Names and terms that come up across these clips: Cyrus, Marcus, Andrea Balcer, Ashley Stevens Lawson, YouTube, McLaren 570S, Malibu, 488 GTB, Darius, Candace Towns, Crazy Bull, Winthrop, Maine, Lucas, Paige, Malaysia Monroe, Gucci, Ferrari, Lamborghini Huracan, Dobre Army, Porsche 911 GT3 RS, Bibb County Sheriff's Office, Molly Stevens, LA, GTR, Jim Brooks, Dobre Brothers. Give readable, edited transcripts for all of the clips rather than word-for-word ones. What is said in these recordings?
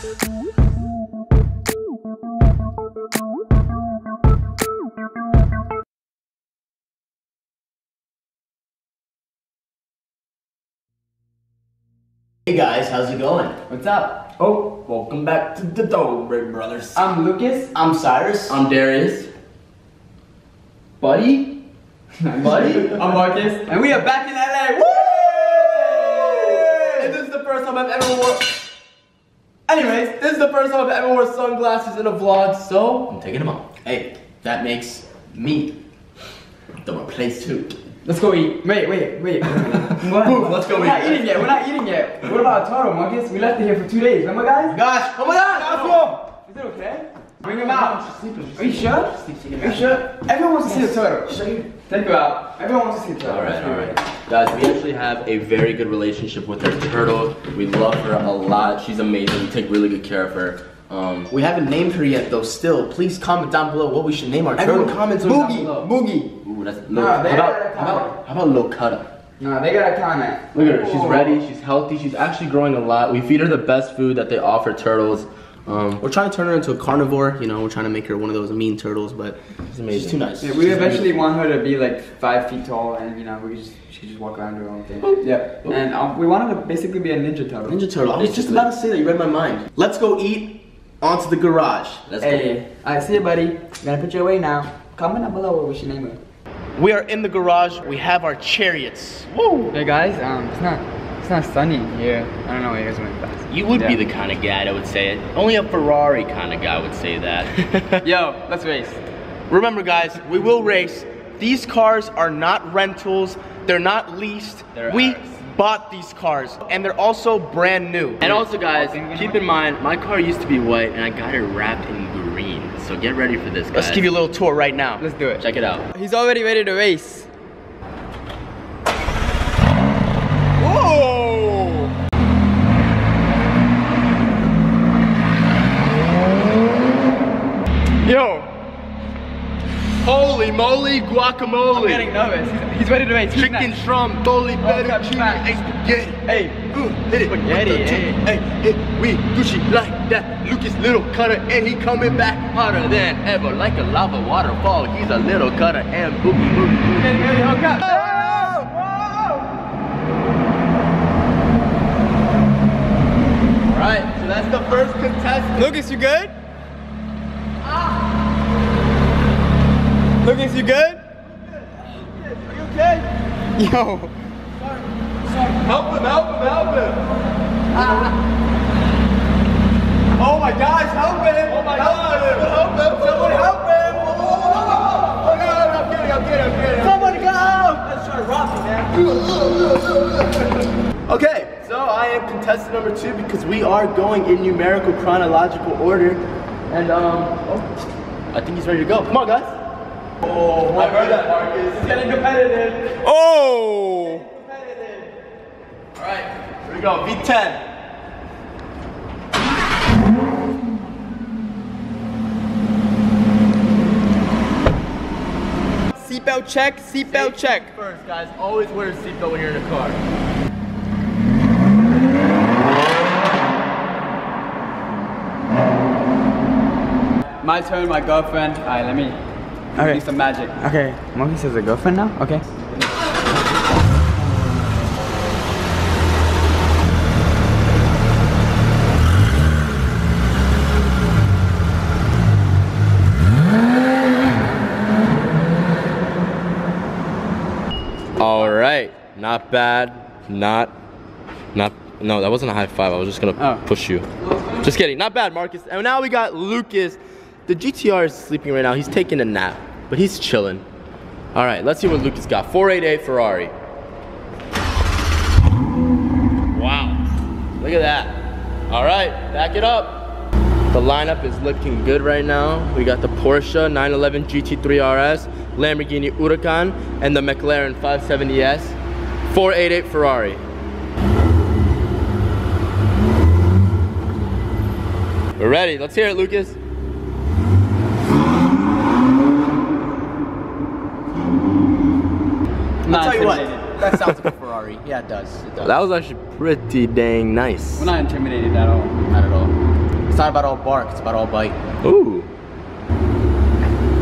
Hey guys, how's it going? What's up? Oh, welcome back to the Dobre Brothers. I'm Lucas. I'm Cyrus. I'm Darius. Buddy? Buddy? I'm Marcus. And we are back in LA! Woo! And this is the first time I've ever worn... Anyways, this is the first time I've ever worn sunglasses in a vlog, so... I'm taking them off. Hey, that makes me the replace too. Let's go eat. Wait. Let's go eat. We're not eating yet. What about Taro, Marcus? We left it here for 2 days. Remember, guys? Gosh. Oh my God. Is it okay? Bring him out. Are you sure? Everyone wants to see the Taro. Take him out. Everyone wants to see the Taro. All right. Guys, we actually have a very good relationship with our turtle. We love her a lot. She's amazing. We take really good care of her. We haven't named her yet though. Still, please comment down below what we should name our turtle. Everyone comments down below. Boogie. Ooh, that's no. How about Locutta? Nah, they gotta comment. Look at her. She's ready. She's healthy. She's actually growing a lot. We feed her the best food that they offer turtles. We're trying to turn her into a carnivore. You know, we're trying to make her one of those mean turtles, but it's amazing. She's too nice. Yeah, we eventually want her to be like 5 feet tall, and you know, she could just walk around her own thing. Boop. Yeah. Boop. And we wanted to basically be a ninja turtle. Ninja turtle. I was just about to say that. You read my mind. Let's go eat. Onto the garage. Let's go. Alright, see you, buddy. I'm gonna put you away now. Comment down below what we should name it. We are in the garage. We have our chariots. Woo! Hey guys, it's not sunny here. I don't know why you guys went fast. You would be the kind of guy that would say it. Only a Ferrari kind of guy would say that. Yo, let's race. Remember, guys, we will race. These cars are not rentals. They're not leased. We bought these cars, and they're also brand new. And also, guys, keep in mind, my car used to be white, and I got it wrapped in green. So get ready for this, guys. Let's give you a little tour right now. Let's do it. Check it out. He's already ready to race. Whoa! Yo! Holy moly guacamole! I'm getting nervous. He's ready to race. Chicken drum, totally better, cheese, and spaghetti. Hey, hit it. Spaghetti, hey, we Gucci like that. Lucas little cutter, and he coming back harder than ever. Like a lava waterfall, he's a little cutter, and boom, boom, boom. Getting ready to hook up. Whoa! Alright, so that's the first contestant. Lucas, you good? Lucas, you good? Okay. Yo. Sorry. Help him. Ah. Oh my gosh, help him. Someone help him. Oh no, I'm kidding. Someone go. Let's try to rob him, man. Okay, so I am contestant number 2 because we are going in numerical chronological order. And I think he's ready to go. Come on, guys. Oh, I heard that, Marcus. It's getting competitive. Oh! Alright, here we go. V10. Seatbelt check, seatbelt check. First, guys, always wear a seatbelt when you're in a car. My turn, my girlfriend. Alright, let me. Okay. Do some magic. Okay. Marcus has a girlfriend now? Okay. Alright. Not bad. No, that wasn't a high five. I was just gonna push you. Just kidding. Not bad, Marcus. And now we got Lucas. The GTR is sleeping right now. He's taking a nap, but he's chilling. All right, let's see what Lucas got. 488 Ferrari. Wow, look at that. All right, back it up. The lineup is looking good right now. We got the Porsche 911 GT3 RS, Lamborghini Huracan, and the McLaren 570S. 488 Ferrari. We're ready. Let's hear it, Lucas. I'll tell you what, that sounds like a Ferrari. Yeah, it does. That was actually pretty dang nice. We're not intimidated at all. Not at all. not about all bark, it's about all bite. Ooh.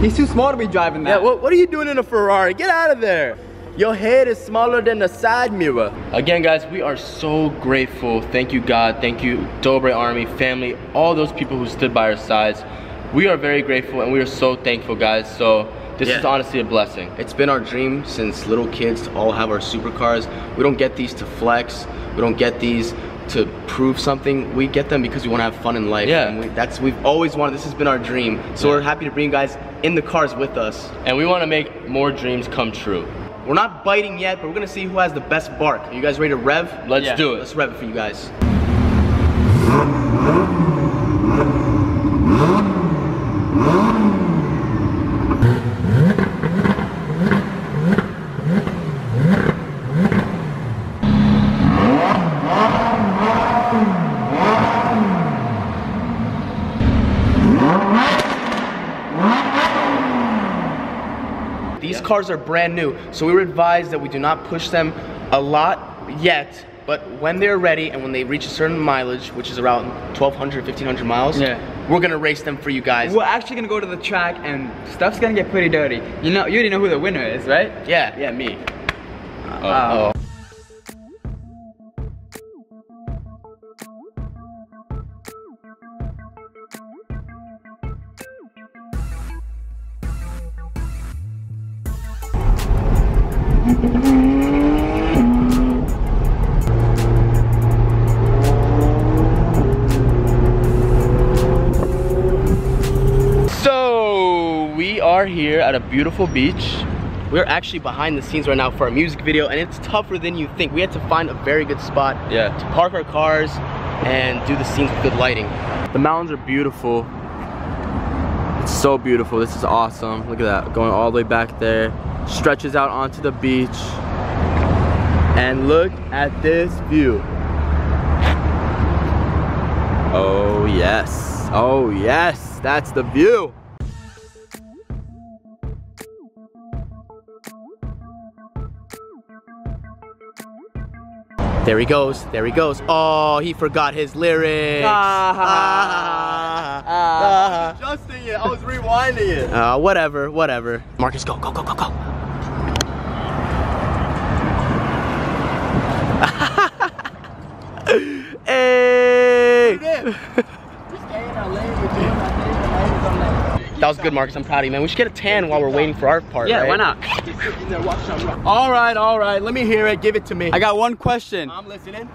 He's too small to be driving that. Yeah, what are you doing in a Ferrari? Get out of there. Your head is smaller than the side mirror. Again, guys, we are so grateful. Thank you, God. Thank you, Dobre Army, family, all those people who stood by our sides. We are very grateful and we are so thankful, guys. So this is honestly a blessing. It's been our dream since little kids to all have our supercars. We don't get these to flex. We don't get these to prove something. We get them because we want to have fun in life. Yeah. And we've always wanted, this has been our dream. So we're happy to bring you guys in the cars with us. And we want to make more dreams come true. We're not biting yet, but we're going to see who has the best bark. Are you guys ready to rev? Let's do it. Let's rev it for you guys. Cars are brand new, so we were advised that we do not push them a lot yet, but when they're ready and when they reach a certain mileage, which is around 1,200, 1,500 miles, we're gonna race them for you guys. We're actually gonna go to the track and stuff's gonna get pretty dirty. You know, you already know who the winner is, right? Yeah, yeah, me. Uh-oh. Here at a beautiful beach. We're actually behind the scenes right now for our music video, and it's tougher than you think. We had to find a very good spot to park our cars and do the scenes with good lighting. The mountains are beautiful. It's so beautiful. This is awesome. Look at that, going all the way back there. Stretches out onto the beach. And look at this view. Oh yes. Oh yes. That's the view. There he goes, there he goes. Oh, he forgot his lyrics. I was adjusting it, I was rewinding it. Whatever, whatever. Marcus, go, go, go, go, go. Hey! That was good, Marcus, I'm proud of you, man. We should get a tan while we're waiting for our part, right? Yeah, why not? Alright, alright, let me hear it, give it to me. I got one question. I'm listening.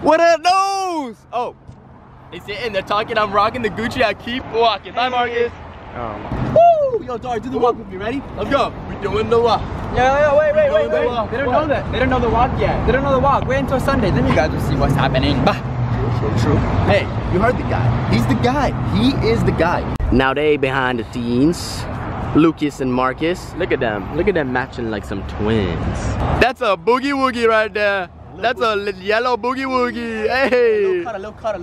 What are those? Oh, it's it, and they're talking, I'm rocking the Gucci, I keep walking. Bye, Marcus. Oh. Woo! Yo, Dari, do the walk with me, ready? Let's go. We're doing the walk. Yo, wait. They don't know that. They don't know the walk yet. They don't know the walk. Wait until Sunday, then you guys will see what's happening. Bye. True. Hey, you heard the guy. He's the guy. He is the guy. Now they behind the scenes, Lucas and Marcus. Look at them. Look at them matching like some twins. That's a boogie woogie right there. That's a yellow boogie woogie. Hey. Low cutter.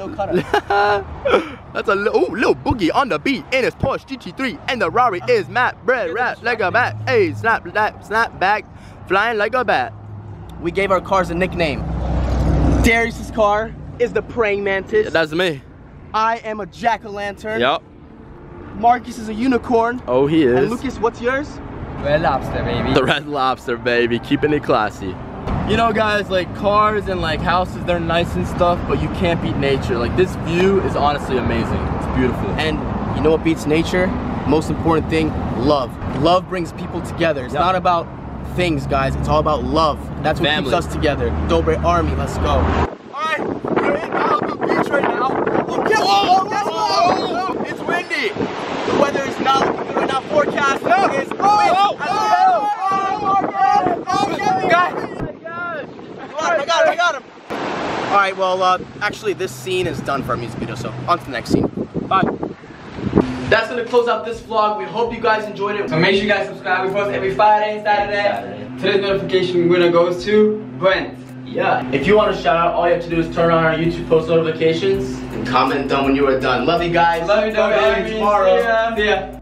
That's a little boogie on the beat. And it's Porsche GT3 and the Ferrari is matte bread wrapped like a bat. Hey, snap back, flying like a bat. We gave our cars a nickname. Darius' car is the praying mantis. Yeah, that's me. I am a jack-o'-lantern. Yep. Marcus is a unicorn. Oh, he is. And Lucas, what's yours? Red Lobster, baby. The Red Lobster, baby. Keeping it classy. You know, guys, like cars and like houses, they're nice and stuff, but you can't beat nature. Like this view is honestly amazing. It's beautiful. And you know what beats nature? Most important thing, love. Love brings people together. It's not about things, guys. It's all about love. That's what keeps us together. Dobre Army, let's go. All right, we're in Malibu Beach right now. Whoa. It's windy. The weather is not looking good right now. Forecast is wind. I got him. All right, well, actually, this scene is done for our music video, so on to the next scene. Bye. That's going to close out this vlog. We hope you guys enjoyed it. So make sure you guys subscribe. We post every Friday and Saturday. Today's notification winner goes to Brent. Yeah. If you want to shout out, all you have to do is turn on our YouTube post notifications and comment down when you are done. Love you guys. Love you, Dobre. Tomorrow. Yeah.